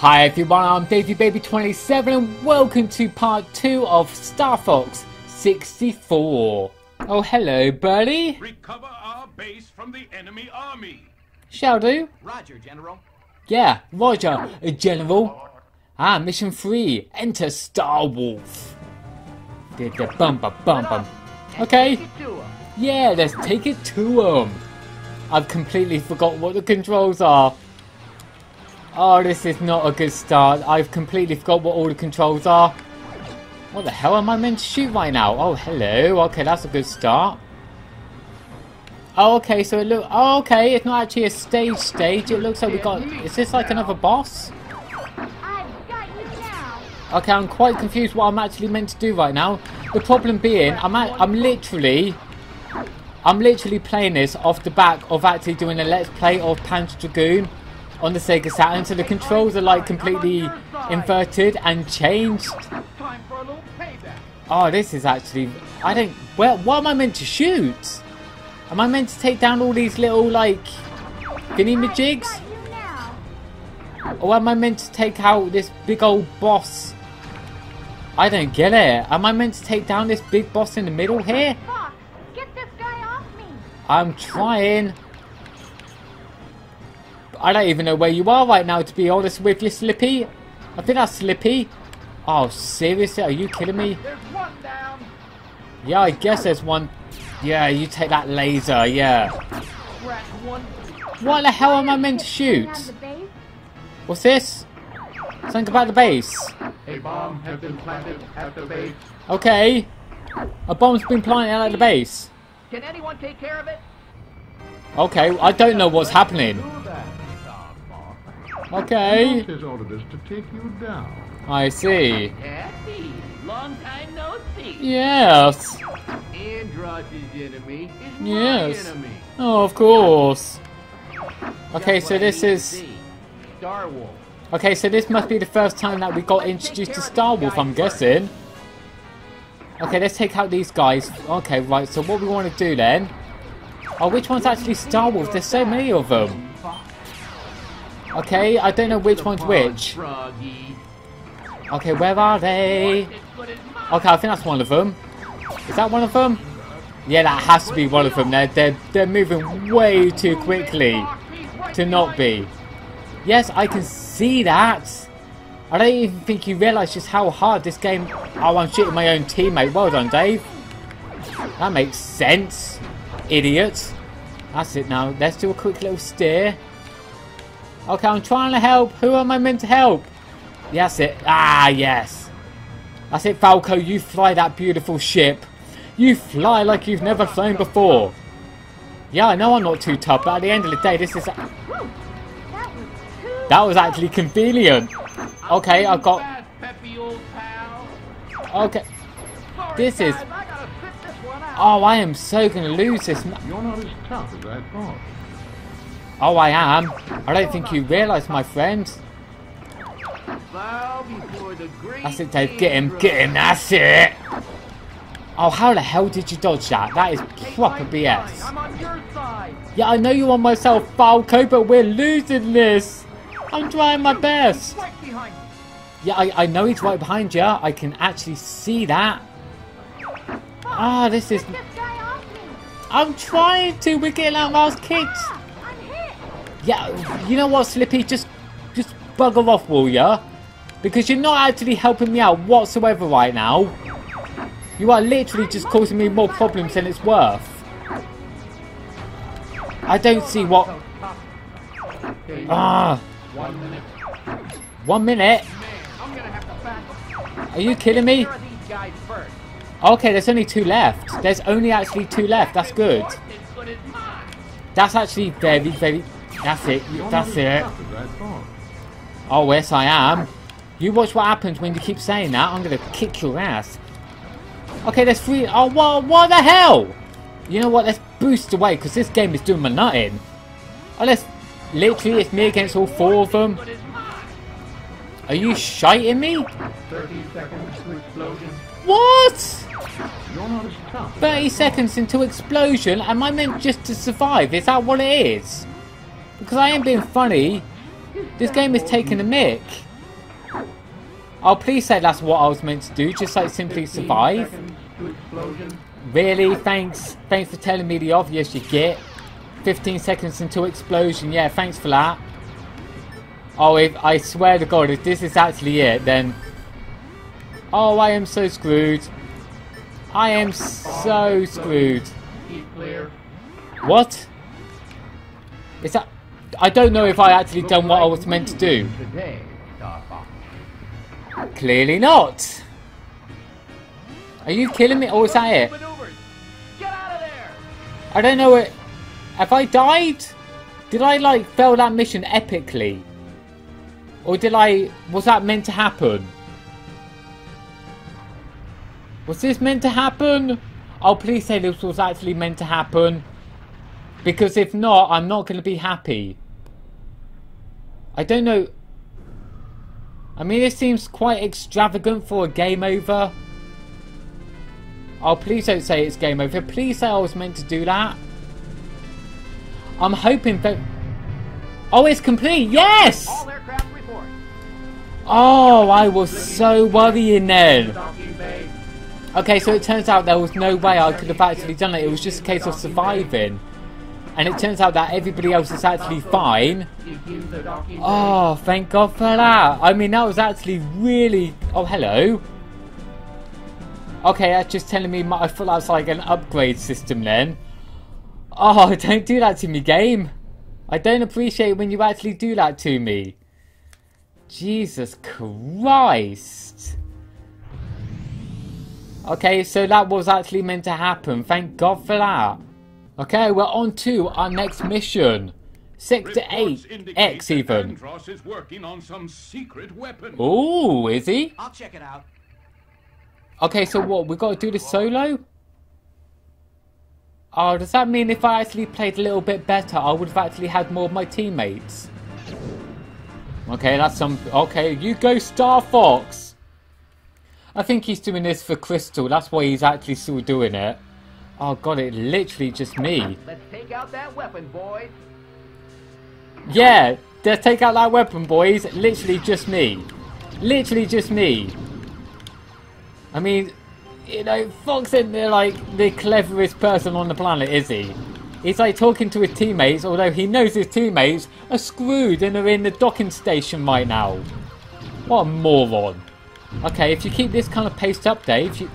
Hi everyone, I'm DaveyBaby27 and welcome to part 2 of Star Fox 64. Oh hello buddy. Recover our base from the enemy army. Shall do. Roger, General. Yeah, roger, General. Ah, mission 3. Enter Star Wolf. Bum. Okay. Yeah, let's take it to 'em. I've completely forgot what the controls are. Oh, this is not a good start. I've completely forgot what all the controls are. What the hell am I meant to shoot right now? Oh, hello. Okay, that's a good start. Oh, okay, so it look. Oh, okay, it's not actually a stage. It looks like we got... Is this like another boss? I've got you now. Okay, I'm quite confused what I'm actually meant to do right now. The problem being, I'm literally playing this off the back of actually doing a Let's Play of Panzer Dragoon on the Sega Saturn, so the controls are like completely inverted and changed. Oh, this is actually... I don't... Well, what am I meant to shoot? Am I meant to take down all these little, like, guinea-majigs? Or am I meant to take out this big old boss? I don't get it. Am I meant to take down this big boss in the middle here? Fox, get this guy off me. I'm trying. I don't even know where you are right now, to be honest with you, Slippy. I think that's Slippy. Oh, seriously? Are you kidding me? There's one down. Yeah, I guess there's one. Yeah, you take that laser, yeah. What the hell am I meant to shoot? What's this? Something about the base. A bomb has been planted at the base. Okay. A bomb's been planted at the base. Can anyone take care of it? Okay, I don't know what's happening. Okay. I see. Long time no see. Yes. Enemy is yes. Enemy. Oh, of course. Okay, so this is Star Wolf. Okay, so this must be the first time that we got introduced to Star Wolf, I'm guessing. Okay, let's take out these guys. Okay, right. So what we want to do then? Oh, which one's actually Star Wolf? There's so many of them. Okay, I don't know which one's which. Okay, where are they? Okay, I think that's one of them. Is that one of them? Yeah, that has to be one of them. They're moving way too quickly to not be. Yes, I can see that. I don't even think you realise just how hard this game... Oh, I'm shooting my own teammate. Well done, Dave. That makes sense, idiot. That's it now. Let's do a quick little steer. Okay, I'm trying to help. Who am I meant to help? That's it. Ah, yes. That's it, Falco. You fly that beautiful ship. You fly like you've never flown before. Yeah, I know I'm not too tough, but at the end of the day, this is... That was actually convenient. Okay, I've got... Okay. This is... Oh, I am so going to lose this. You're not as tough as I thought. Oh, I am. I don't think you realise, my friend. That's it, Dave. Get him. That's it. Oh, how the hell did you dodge that? That is proper BS. I'm on your side. Yeah, I know you're on myself, Falco, but we're losing this. I'm trying my best. Yeah, I know he's right behind you. I can actually see that. Ah, oh, this is... I'm trying to. We're getting out of our kicks. Yeah, you know what, Slippy? Just bugger off, will ya? Because you're not actually helping me out whatsoever right now. You are literally just causing me more problems than it's worth. I don't see what... Ah! 1 minute? Are you kidding me? Okay, there's only 2 left. There's only actually 2 left. That's good. That's actually very, very... That's it. Oh, yes, I am. You watch what happens when you keep saying that. I'm going to kick your ass. Okay, there's 3... Oh, what the hell? You know what? Let's boost away, because this game is doing my nut in. Oh, let's... Literally, it's me against all 4 of them. Are you shiting me? 30 seconds to explosion. What? 30 seconds into explosion? Am I meant just to survive? Is that what it is? Because I ain't being funny. This game is taking a mick. I'll please say that's what I was meant to do, just like simply survive. Really? Thanks for telling me the obvious, you git. 15 seconds until explosion. Yeah, thanks for that. Oh, if I swear to God, if this is actually it, then... Oh, I am so screwed. I am so screwed. What? Is that... I don't know if I actually done what I was meant to do. Clearly not. Are you killing me? Or is that it? I don't know it. Have I died? Did I like fail that mission epically? Or did I... Was that meant to happen? Was this meant to happen? Oh, please say this was actually meant to happen. Because if not, I'm not going to be happy. I don't know... I mean, this seems quite extravagant for a game over. Oh, please don't say it's game over. Please say I was meant to do that. I'm hoping that... Oh, it's complete! Yes! Oh, I was so worrying then. Okay, so it turns out there was no way I could have actually done it. It was just a case of surviving. And it turns out that everybody else is actually fine. Oh, thank God for that. I mean, that was actually really... Oh, hello. Okay, that's just telling me I thought that was like an upgrade system then. Oh, don't do that to me, game. I don't appreciate when you actually do that to me. Jesus Christ. Okay, so that was actually meant to happen. Thank God for that. Okay, we're on to our next mission. 6 to 8X even. Andros is working on some secret weapon. Ooh, is he? I'll check it out. Okay, so what? We've got to do this solo? Oh, does that mean if I actually played a little bit better, I would have actually had more of my teammates? Okay, that's some... Okay, you go, Star Fox! I think he's doing this for Crystal. That's why he's actually still doing it. Oh God, it literally just me. Let's take out that weapon, boys. Yeah, let's take out that weapon, boys. Literally just me. Literally just me. I mean, you know, Fox isn't like the cleverest person on the planet, is he? He's like talking to his teammates, although he knows his teammates are screwed and are in the docking station right now. What a moron. Okay, if you keep this kind of pace up, Dave, you...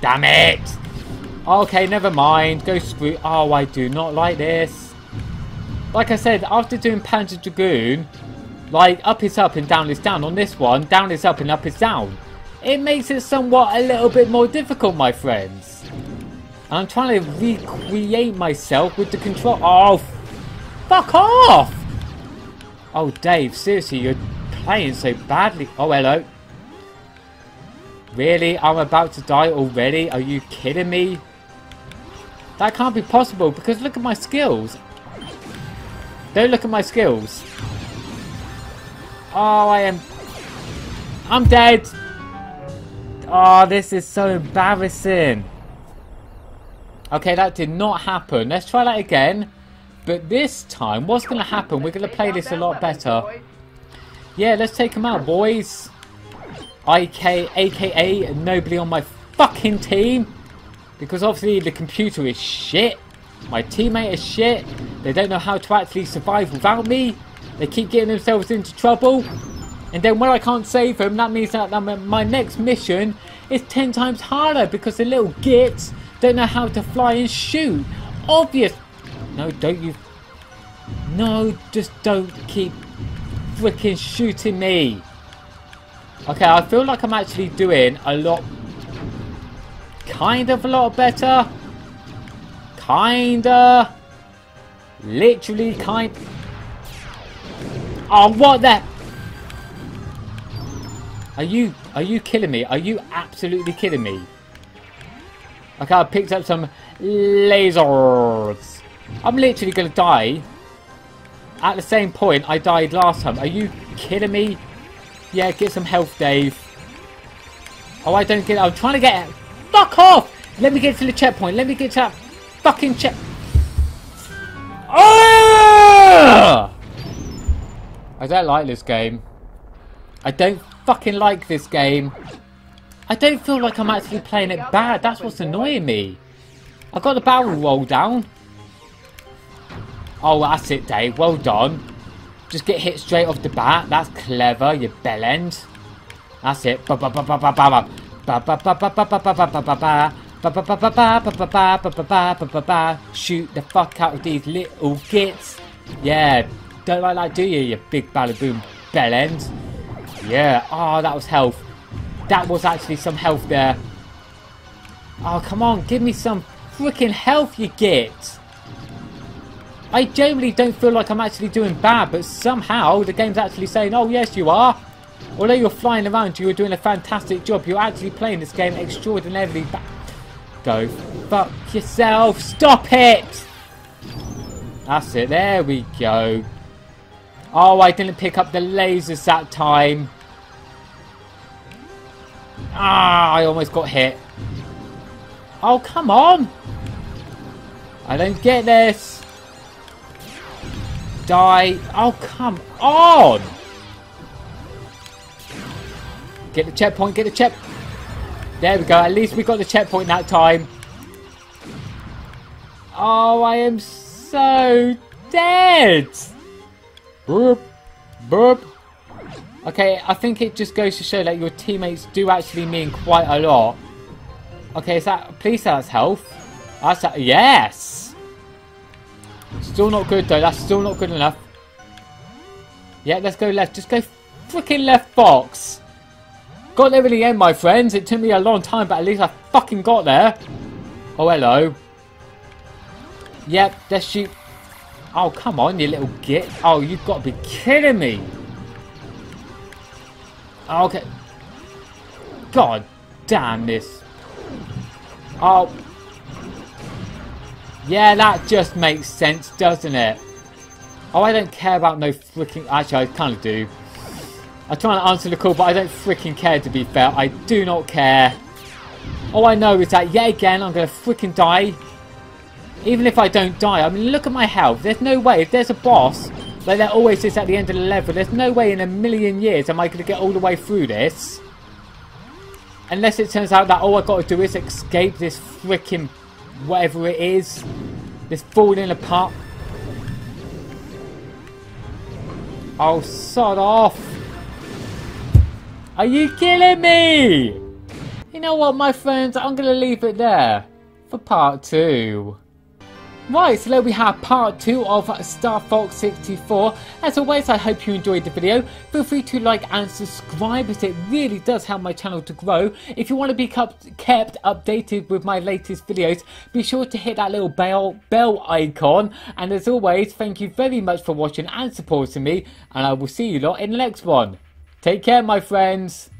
Damn it! Okay, never mind. Go screw... Oh, I do not like this. Like I said, after doing Panzer Dragoon, like, up is up and down is down. On this one, down is up and up is down. It makes it somewhat a little bit more difficult, my friends. I'm trying to recreate myself with the control... Oh, fuck off! Oh, Dave, seriously, you're playing so badly. Oh, hello. Really? I'm about to die already? Are you kidding me? That can't be possible because look at my skills. Don't look at my skills. Oh, I'm dead. Oh, this is so embarrassing. Okay, that did not happen. Let's try that again. But this time, what's going to happen? We're going to play this a lot better. Yeah, let's take them out, boys. AKA nobody on my fucking team. Because obviously the computer is shit. My teammate is shit. They don't know how to actually survive without me. They keep getting themselves into trouble. And then when I can't save them, that means that my next mission is 10 times harder. Because the little gits don't know how to fly and shoot. Obvious. No, don't you. No, just don't keep freaking shooting me. Okay, I feel like I'm actually doing a lot... Kind of a lot better. Kinda. Literally kind... Oh, what the... Are you killing me? Are you absolutely kidding me? Okay, I picked up some lasers. I'm literally gonna die. At the same point I died last time. Are you kidding me? Yeah, get some health, Dave. Oh, I don't get it. I'm trying to get it. Fuck off! Let me get to the checkpoint. Let me get to that fucking check. Oh! I don't like this game. I don't fucking like this game. I don't feel like I'm actually playing it bad. That's what's annoying me. I got the barrel roll down. Oh, that's it, Dave. Well done. Just get hit straight off the bat. That's clever, you bellend. That's it. Shoot the fuck out of these little gits. Yeah. Don't like that, do you, you big balaboom bellend? Yeah. Oh, that was health. That was actually some health there. Oh, come on. Give me some freaking health, you git. I generally don't feel like I'm actually doing bad, but somehow the game's actually saying, oh, yes, you are. Although you're flying around, you were doing a fantastic job. You're actually playing this game extraordinarily bad. Go fuck yourself. Stop it. That's it. There we go. Oh, I didn't pick up the lasers that time. Ah, I almost got hit. Oh, come on. I don't get this. Die. Oh, come on. Get the checkpoint, get the check. There we go. At least we got the checkpoint that time. Oh, I am so dead. Burp, burp. Okay, I think it just goes to show that your teammates do actually mean quite a lot. Okay, is that... Please say that's health. That's... Yes! Still not good, though. That's still not good enough. Yeah, let's go left. Just go freaking left, Fox. Got there in the end, my friends. It took me a long time, but at least I fucking got there. Oh, hello. Yep, let's shoot. Oh, come on, you little git. Oh, you've got to be kidding me. Okay. God damn this. Oh. Yeah, that just makes sense, doesn't it? Oh, I don't care about no freaking... Actually, I kind of do. I'm trying to answer the call, but I don't freaking care, to be fair. I do not care. All I know is that, yet again, I'm going to freaking die. Even if I don't die. I mean, look at my health. There's no way. If there's a boss... Like there always is at the end of the level. There's no way in a million years am I going to get all the way through this. Unless it turns out that all I've got to do is escape this freaking whatever it is. This falling apart. Oh, sod off. Are you killing me? You know what, my friends? I'm going to leave it there for part 2. Right, so there we have part 2 of Star Fox 64. As always, I hope you enjoyed the video. Feel free to like and subscribe as it really does help my channel to grow. If you want to be kept updated with my latest videos, be sure to hit that little bell icon. And as always, thank you very much for watching and supporting me. And I will see you lot in the next one. Take care, my friends.